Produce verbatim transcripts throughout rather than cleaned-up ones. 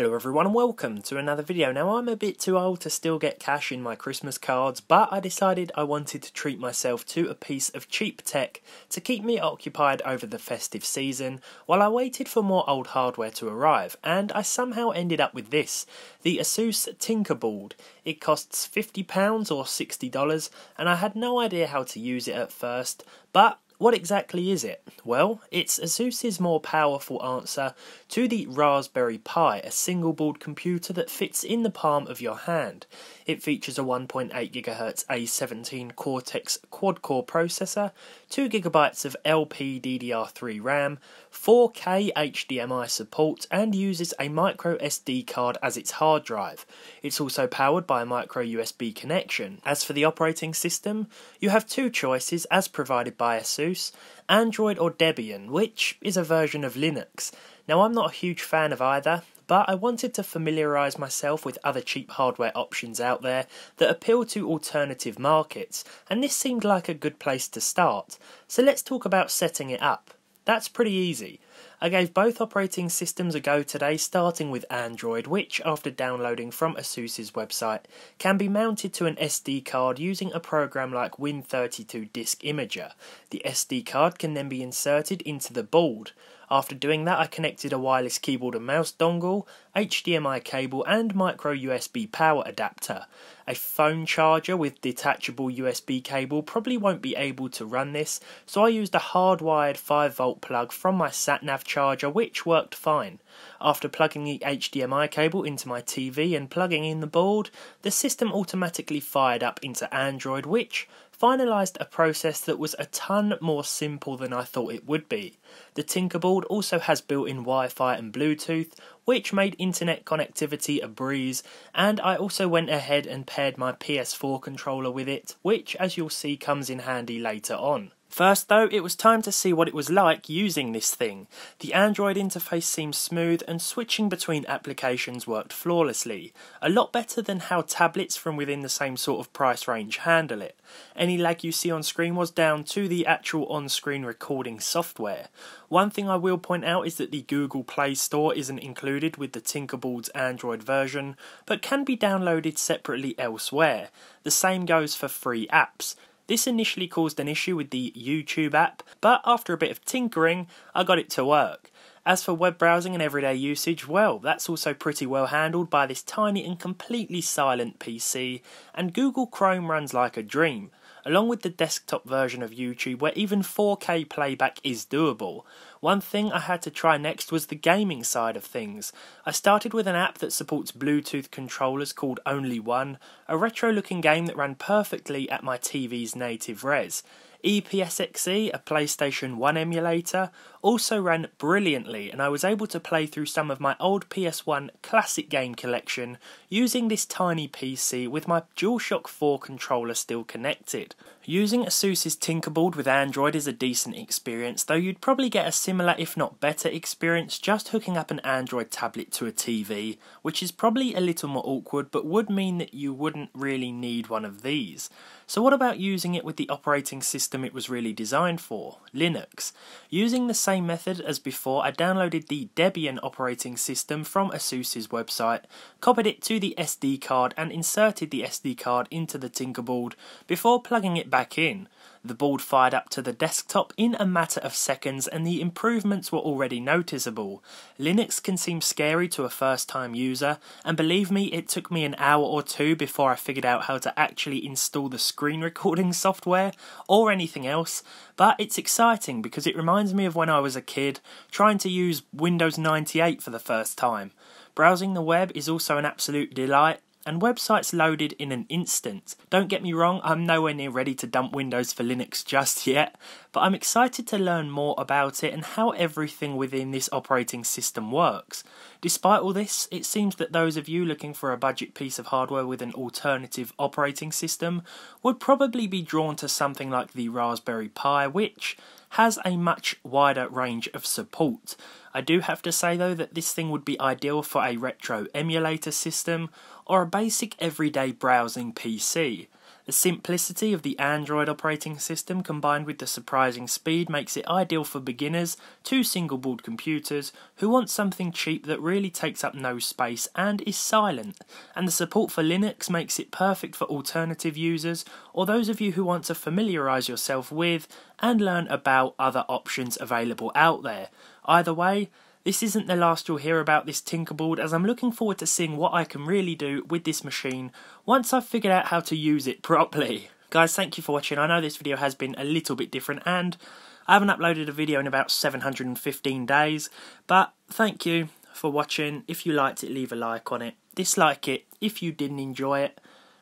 Hello everyone and welcome to another video. Now I'm a bit too old to still get cash in my Christmas cards, but I decided I wanted to treat myself to a piece of cheap tech to keep me occupied over the festive season while I waited for more old hardware to arrive, and I somehow ended up with this, the ASUS Tinkerboard. It costs fifty pounds or sixty dollars and I had no idea how to use it at first, but what exactly is it? Well, it's ASUS's more powerful answer to the Raspberry Pi, a single-board computer that fits in the palm of your hand. It features a one point eight gigahertz A seventeen Cortex quad-core processor, two gigabytes of L P D D R three RAM, four K H D M I support, and uses a micro S D card as its hard drive. It's also powered by a micro U S B connection. As for the operating system, you have two choices as provided by ASUS: Android or Debian, which is a version of Linux. Now I'm not a huge fan of either, but I wanted to familiarise myself with other cheap hardware options out there that appeal to alternative markets, and this seemed like a good place to start. So let's talk about setting it up. That's pretty easy. I gave both operating systems a go today, starting with Android, which, after downloading from ASUS's website, can be mounted to an S D card using a program like Win thirty-two Disk Imager. The S D card can then be inserted into the board. After doing that, I connected a wireless keyboard and mouse dongle, H D M I cable and micro U S B power adapter. A phone charger with detachable U S B cable probably won't be able to run this, so I used a hardwired five volt plug from my sat-nav charger, which worked fine. After plugging the H D M I cable into my T V and plugging in the board, the system automatically fired up into Android, which finalised a process that was a ton more simple than I thought it would be. The Tinkerboard also has built-in Wi-Fi and Bluetooth, which made internet connectivity a breeze, and I also went ahead and paired my P S four controller with it, which, as you'll see, comes in handy later on. First though, it was time to see what it was like using this thing. The Android interface seemed smooth and switching between applications worked flawlessly, a lot better than how tablets from within the same sort of price range handle it. Any lag you see on screen was down to the actual on-screen recording software. One thing I will point out is that the Google Play Store isn't included with the Tinkerboard's Android version, but can be downloaded separately elsewhere. The same goes for free apps. This initially caused an issue with the YouTube app, but after a bit of tinkering, I got it to work. As for web browsing and everyday usage, well, that's also pretty well handled by this tiny and completely silent P C, and Google Chrome runs like a dream, along with the desktop version of YouTube where even four K playback is doable. One thing I had to try next was the gaming side of things. I started with an app that supports Bluetooth controllers called Only One, a retro looking game that ran perfectly at my T V's native res. E P S X E, a PlayStation one emulator, also ran brilliantly, and I was able to play through some of my old P S one classic game collection using this tiny P C with my DualShock four controller still connected. Using ASUS's Tinkerboard with Android is a decent experience, though you'd probably get a similar if not better experience just hooking up an Android tablet to a T V, which is probably a little more awkward but would mean that you wouldn't really need one of these. So what about using it with the operating system it was really designed for, Linux? Using the same method as before, I downloaded the Debian operating system from ASUS's website, copied it to the S D card and inserted the S D card into the Tinkerboard before plugging it back Back in. The board fired up to the desktop in a matter of seconds and the improvements were already noticeable. Linux can seem scary to a first-time user, and believe me, it took me an hour or two before I figured out how to actually install the screen recording software or anything else, but it's exciting because it reminds me of when I was a kid trying to use Windows ninety-eight for the first time. Browsing the web is also an absolute delight, and websites loaded in an instant. Don't get me wrong, I'm nowhere near ready to dump Windows for Linux just yet, but I'm excited to learn more about it and how everything within this operating system works. Despite all this, it seems that those of you looking for a budget piece of hardware with an alternative operating system would probably be drawn to something like the Raspberry Pi, which has a much wider range of support. I do have to say though that this thing would be ideal for a retro emulator system or a basic everyday browsing P C. The simplicity of the Android operating system combined with the surprising speed makes it ideal for beginners, two single-board computers, who want something cheap that really takes up no space and is silent. And the support for Linux makes it perfect for alternative users, or those of you who want to familiarise yourself with and learn about other options available out there. Either way, this isn't the last you'll hear about this Tinkerboard, as I'm looking forward to seeing what I can really do with this machine once I've figured out how to use it properly. Guys, thank you for watching. I know this video has been a little bit different and I haven't uploaded a video in about seven hundred fifteen days, but thank you for watching. If you liked it, leave a like on it. Dislike it if you didn't enjoy it.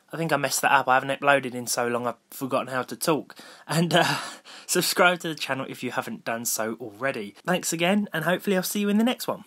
I think I messed that up. I haven't uploaded in so long I've forgotten how to talk. And uh, subscribe to the channel if you haven't done so already. Thanks again, and hopefully I'll see you in the next one.